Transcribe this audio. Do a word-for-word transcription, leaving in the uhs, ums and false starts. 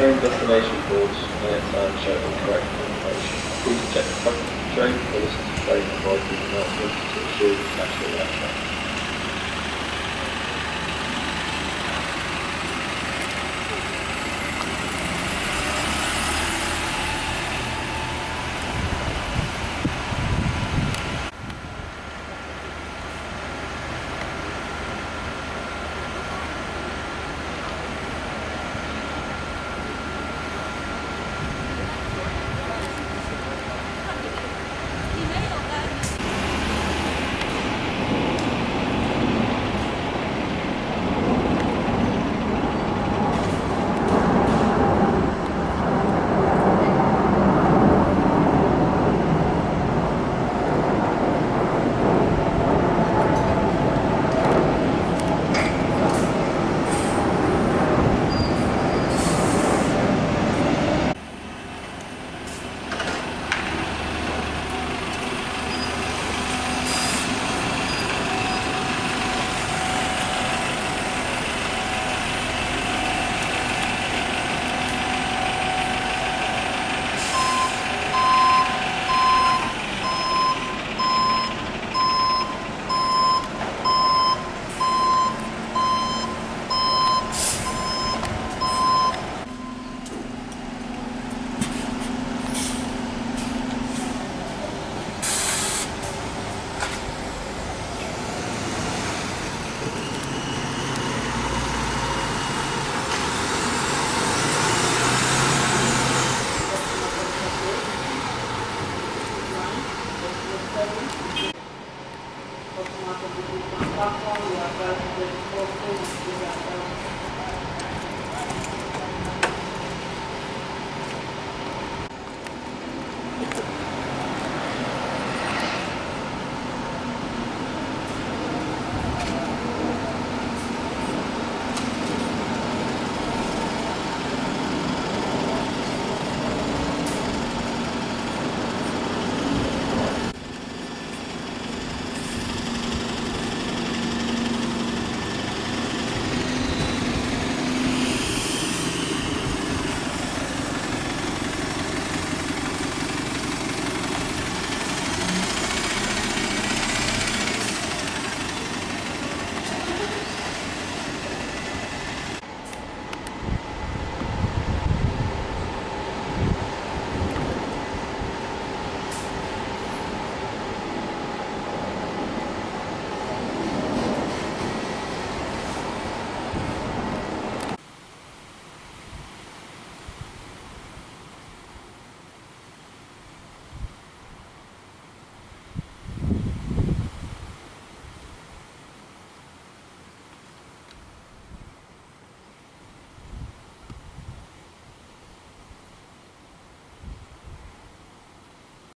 train destination boards may at times show incorrect information. Please check the public train policies in place and provide these announcements to ensure you catch the right train.